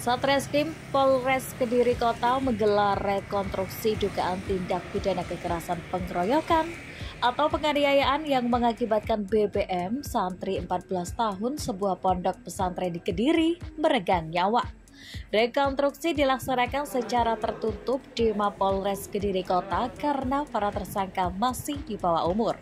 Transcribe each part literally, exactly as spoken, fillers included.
Satreskrim Polres Kediri Kota menggelar rekonstruksi dugaan tindak pidana kekerasan pengeroyokan atau penganiayaan yang mengakibatkan B B M santri empat belas tahun sebuah pondok pesantren di Kediri meregang nyawa. Rekonstruksi dilaksanakan secara tertutup di Mapolres Kediri Kota karena para tersangka masih di bawah umur.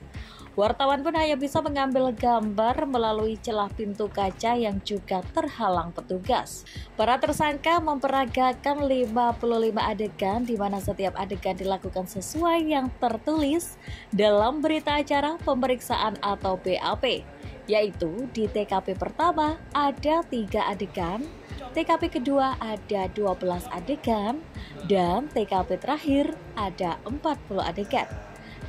Wartawan pun hanya bisa mengambil gambar melalui celah pintu kaca yang juga terhalang petugas. Para tersangka memperagakan lima puluh lima adegan di mana setiap adegan dilakukan sesuai yang tertulis dalam berita acara pemeriksaan atau B A P, yaitu di T K P pertama ada tiga adegan, T K P kedua ada dua belas adegan, dan T K P terakhir ada empat puluh adegan.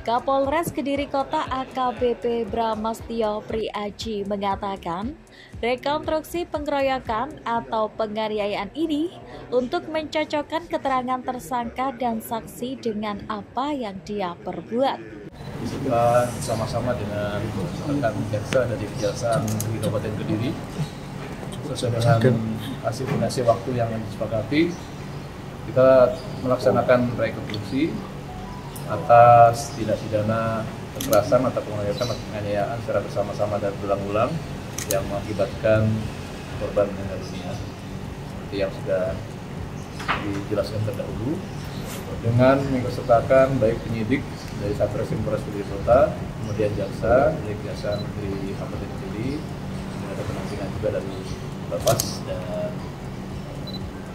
Kapolres Kediri Kota A K B P Bramastyo Priaji mengatakan, rekonstruksi pengeroyokan atau penganiayaan ini untuk mencocokkan keterangan tersangka dan saksi dengan apa yang dia perbuat. Kita bersama-sama dengan rekan jaksa dari Kejaksaan Negeri Kabupaten Kediri, sesuai dengan hasil koordinasi waktu yang disepakati, kita melaksanakan rekonstruksi atas tindak pidana kekerasan atau penganiayaan, penganiayaan secara bersama-sama dan berulang-ulang yang mengakibatkan korban meninggal dunia, seperti yang sudah dijelaskan terdahulu, dengan mengikutsertakan baik penyidik dari Satreskrim Polres Kediri Kota, kemudian jaksa dari Kejaksaan Negeri Kabupaten Kediri, kemudian ada pendampingan juga dari Bapas dan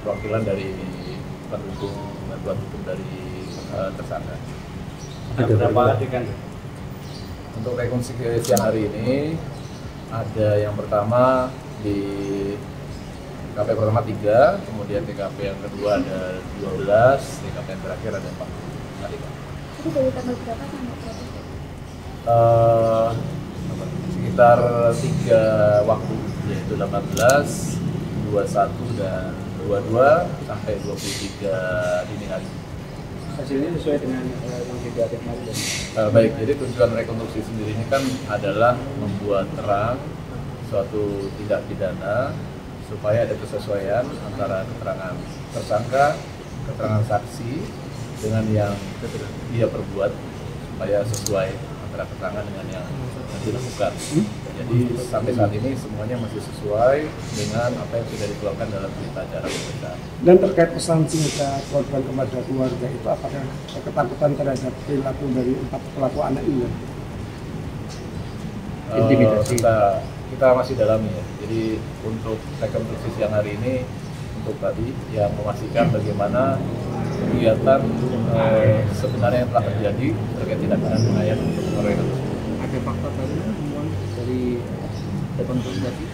perwakilan dari pendukung bantuan hukum dari tersangka. Ada berapa adegan? Untuk rekonstruksi yang hari ini ada yang pertama di T K P pertama tiga, kemudian T K P yang kedua ada dua belas, T K P yang terakhir ada empat puluh adegan. Itu dari tanggal berapa sampai berapa? Sekitar tiga waktu, yaitu delapan belas, dua puluh satu dan dua puluh dua sampai dua puluh tiga dini hari. Hasilnya sesuai dengan yang diatur kemarin. Baik, jadi tujuan rekonstruksi sendiri ini kan adalah membuat terang suatu tindak pidana supaya ada kesesuaian antara keterangan tersangka, keterangan saksi dengan yang dia perbuat, supaya sesuai antara keterangan dengan yang dilakukan. Jadi sampai saat ini semuanya masih sesuai dengan apa yang sudah dikeluarkan dalam berita acara pemeriksaan. Dan terkait pesan singkat korban kepada keluarga itu, apakah ketakutan terhadap perilaku dari empat pelaku anak ini? Uh, Intimidasi. Kita, kita masih dalami ya. Jadi untuk rekonstruksi yang hari ini untuk tadi yang memastikan bagaimana kegiatan uh, sebenarnya yang telah terjadi terkait tindak pidana yang tersebut. Ada fakta baru dari rekonstruksi tadi?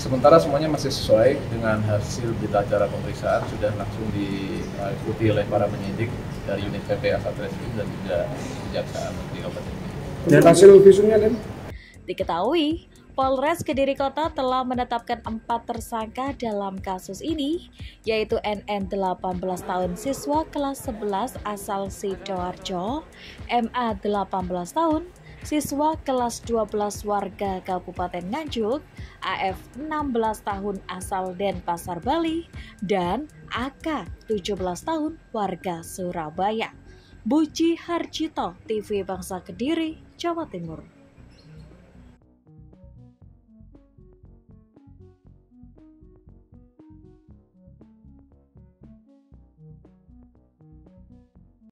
Sementara semuanya masih sesuai dengan hasil berita acara pemeriksaan, sudah langsung diikuti oleh para penyidik dari unit P P A Satreskrim dan juga Kejaksaan Negeri Kabupaten Kediri. Dan hasil visumnya kan? Diketahui, Polres Kediri Kota telah menetapkan empat tersangka dalam kasus ini, yaitu N N delapan belas tahun siswa kelas sebelas asal Sidoarjo, M A delapan belas tahun, siswa kelas dua belas warga Kabupaten Nganjuk, A F enam belas tahun asal Denpasar, Bali, dan A K tujuh belas tahun warga Surabaya. Budi Hartito, T V Bangsa Kediri, Jawa Timur.